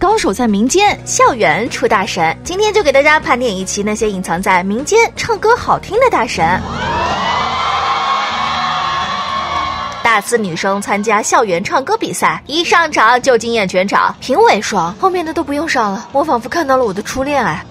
高手在民间，校园出大神。今天就给大家盘点一期那些隐藏在民间唱歌好听的大神。大四女生参加校园唱歌比赛，一上场就惊艳全场。评委说：“后面的都不用上了，我仿佛看到了我的初恋爱。”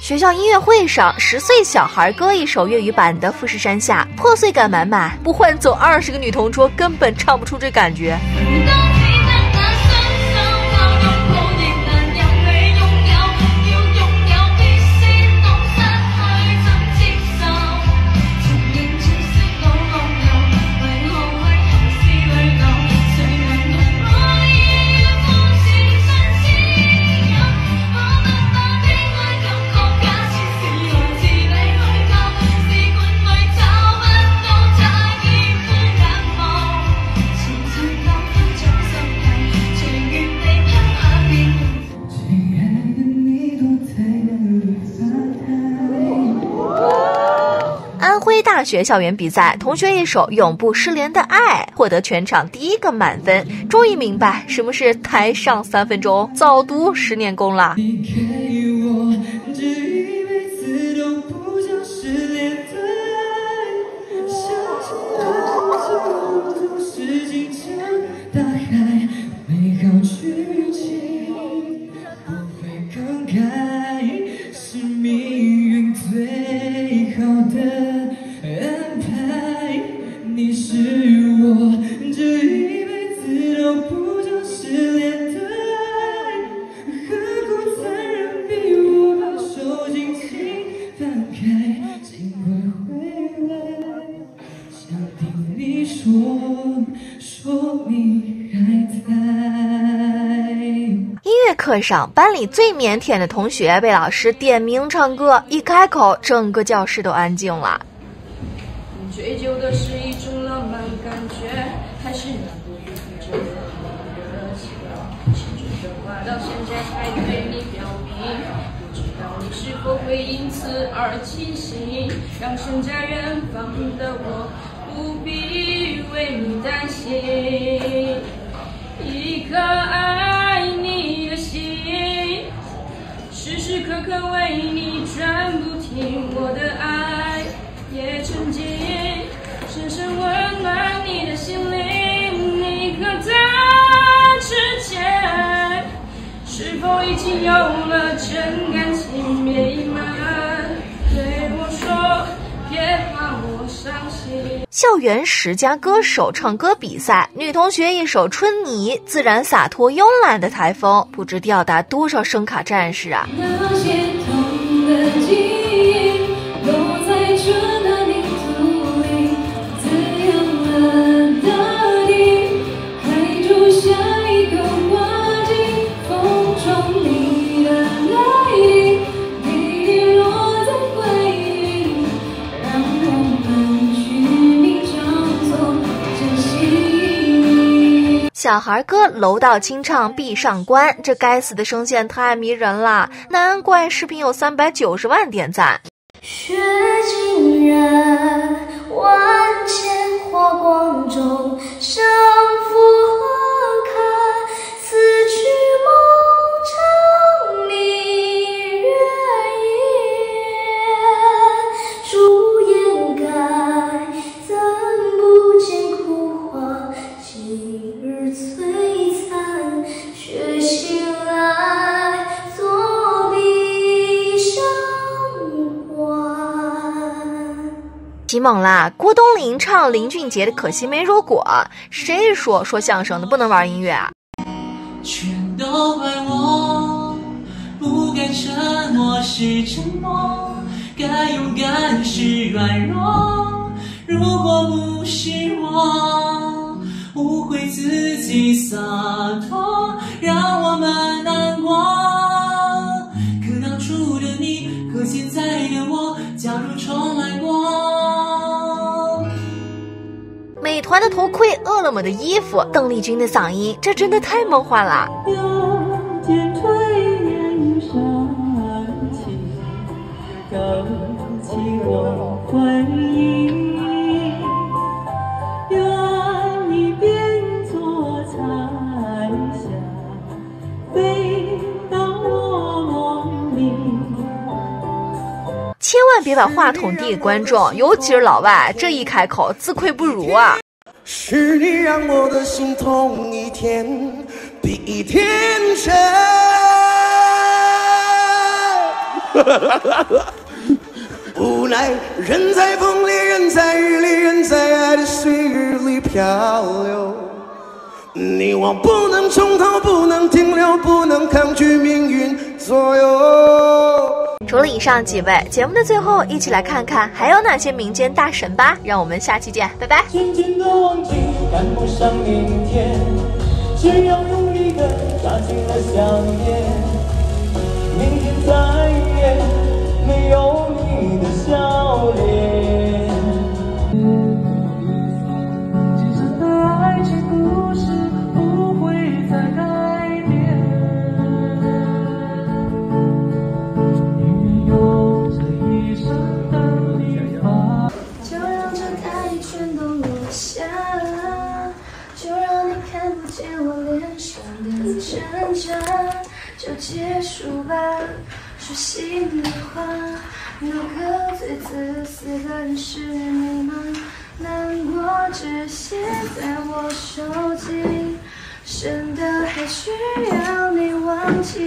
学校音乐会上，10岁小孩歌一首粤语版的《富士山下》，破碎感满满，不换走20个女同桌，根本唱不出这感觉。大学校园比赛，同学一首《永不失联的爱》获得全场第一个满分，终于明白什么是台上3分钟，早读10年功了。课上，班里最腼腆的同学被老师点名唱歌，一开口，整个教室都安静了。追究的是一种浪漫感觉，还是那不如这样的情感？青春的话到现在还对你表明，不知道你是否会因此而清醒，让身在远方的我不必为你担心，一颗爱你的心，时时刻刻为你转不停，我的爱也沉浸，深深温暖你的心灵，你和他之间是否已经有了真感情？别隐瞒，对我说，别怕我伤心。校园10佳歌手唱歌比赛，女同学一首《春泥》，自然洒脱慵懒的台风，不知吊打多少声卡战士啊！那些痛的记忆都在春的泥土里，滋养了大地，开出下一个花季，风中你的泪滴滴滴落在回忆里，让我们去。小孩歌楼道清唱《闭上关》，这该死的声线太迷人了，难怪视频有390万点赞。雪竟然万千火光中胜负何堪，此去梦长你月夜，朱颜改怎不见枯花，今日璀璨却醒来，作壁上观。起猛啦！郭冬临唱林俊杰的《可惜没如果》，谁说相声的不能玩音乐啊？全都怪我，不该沉默是沉默，该勇敢是软弱，如果不是我。不会自己洒脱，让我们难过。可当初的你和现在的我，假如重来过。美团的头盔，饿了么的衣服，邓丽君的嗓音，这真的太梦幻了。有天炊烟上起，勾起我回忆。 千万别把话筒递给观众，尤其是老外，这一开口自愧不如啊！是你让我的心痛一天比一天深。无奈人在风里，人在雨里，人在爱的岁月里漂流。你我不能从头，不能停留，不能抗拒命运左右。 除了以上几位，节目的最后，一起来看看还有哪些民间大神吧。让我们下期见，拜拜。静静的忘记，赶不上明天，只要用力的抓紧了想念。明天再也没有你的笑脸。真正的爱情故事不会再改变。 挣扎就结束吧，说心里话。那个最自私的人是你吗？难过只写在我手机，真的还需要你忘记？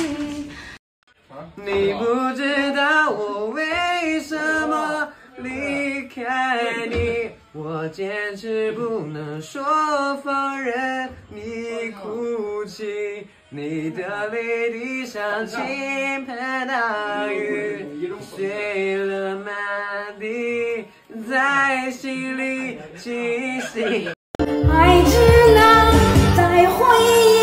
你不知道我为什么离开你，我坚持不能说放任你哭泣。 你的泪滴像倾盆大雨，碎了满地，在心里清晰。爱只能在回忆。